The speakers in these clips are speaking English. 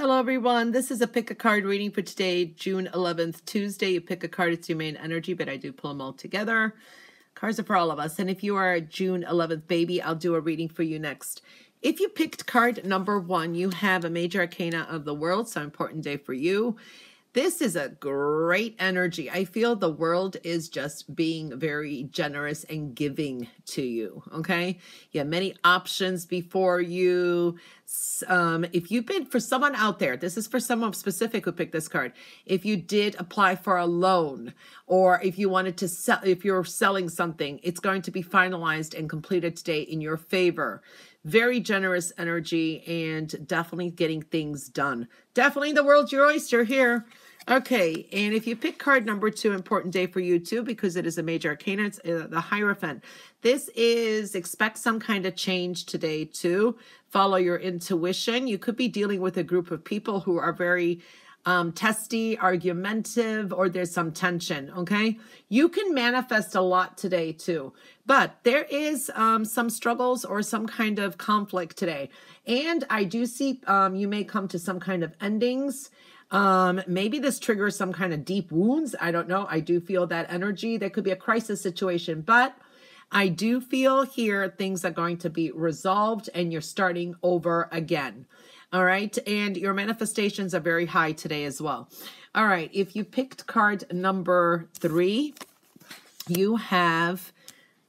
Hello, everyone. This is a pick a card reading for today, June 11th, Tuesday. You pick a card, it's your main energy, but I do pull them all together. Cards are for all of us. And if you are a June 11th baby, I'll do a reading for you next. If you picked card number one, you have a major arcana of the world, so important day for you. This is a great energy. I feel the world is just being very generous and giving to you, okay? You have many options before you. If you've been, for someone out there, this is for someone specific who picked this card. If you did apply for a loan or if you wanted to sell, if you're selling something, it's going to be finalized and completed today in your favor. Very generous energy and definitely getting things done. Definitely the world's your oyster here. Okay, and if you pick card number two, important day for you too, because it is a major arcana, it's the Hierophant. This is expect some kind of change today too. Follow your intuition. You could be dealing with a group of people who are very testy, argumentative, or there's some tension, okay? You can manifest a lot today too, but there is some struggles or some kind of conflict today. And I do see you may come to some kind of endings. Maybe this triggers some kind of deep wounds. I don't know. I do feel that energy. There could be a crisis situation, but I do feel here things are going to be resolved and you're starting over again. All right. And your manifestations are very high today as well. All right. If you picked card number three, you have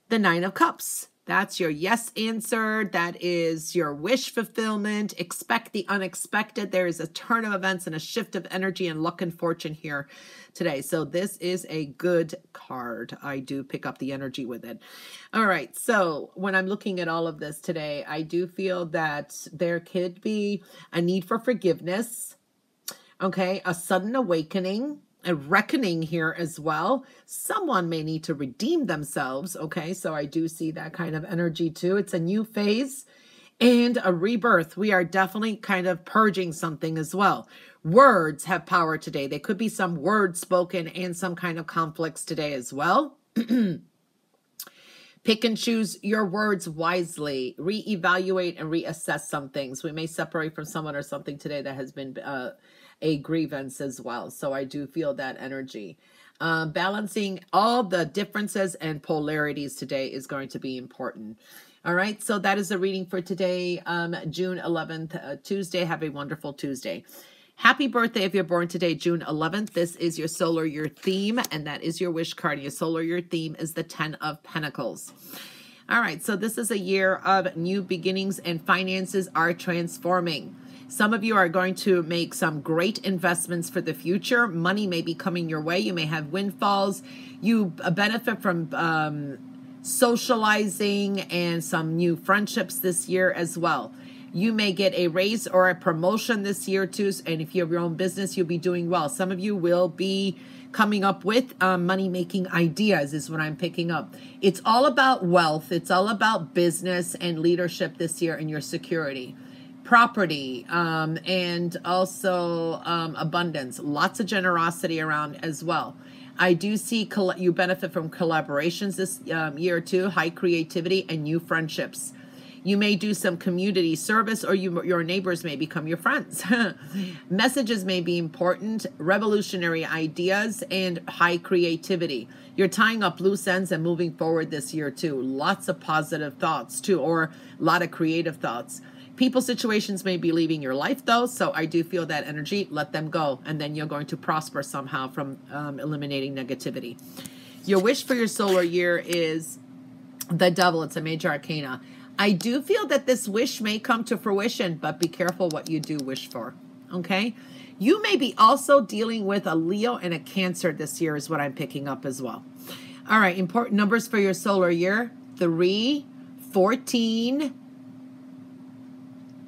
the Nine of Cups. That's your yes answer. That is your wish fulfillment. Expect the unexpected. There is a turn of events and a shift of energy and luck and fortune here today. So this is a good card. I do pick up the energy with it. All right. So when I'm looking at all of this today, I do feel that there could be a need for forgiveness. Okay. A sudden awakening. A reckoning here as well. Someone may need to redeem themselves. Okay, so I do see that kind of energy too. It's a new phase and a rebirth. We are definitely kind of purging something as well. Words have power today. There could be some words spoken and some kind of conflicts today as well. Pick and choose your words wisely. Reevaluate and reassess some things. We may separate from someone or something today that has been a grievance as well. So I do feel that energy. Balancing all the differences and polarities today is going to be important. All right. So that is the reading for today, June 11th, Tuesday. Have a wonderful Tuesday. Happy birthday if you're born today, June 11th. This is your solar year theme, and that is your wish card. Your solar year theme is the Ten of Pentacles. All right. So this is a year of new beginnings, and finances are transforming. Some of you are going to make some great investments for the future. Money may be coming your way. You may have windfalls. You benefit from socializing and some new friendships this year as well. You may get a raise or a promotion this year too. And if you have your own business, you'll be doing well. Some of you will be coming up with money-making ideas is what I'm picking up. It's all about wealth. It's all about business and leadership this year and your security. Property and also abundance. Lots of generosity around as well. I do see you benefit from collaborations this year too, high creativity and new friendships. You may do some community service or your neighbors may become your friends. Messages may be important, revolutionary ideas, and high creativity. You're tying up loose ends and moving forward this year too. Lots of positive thoughts too, or a lot of creative thoughts. People situations may be leaving your life though, so I do feel that energy. Let them go, and then you're going to prosper somehow from eliminating negativity. Your wish for your solar year is the Devil. It's a major arcana. I do feel that this wish may come to fruition, but be careful what you do wish for, okay? You may be also dealing with a Leo and a Cancer this year is what I'm picking up as well. All right, important numbers for your solar year, 3, 14,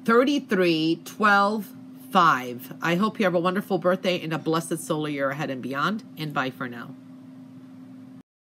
33, 12, 5. I hope you have a wonderful birthday and a blessed solar year ahead and beyond, and bye for now.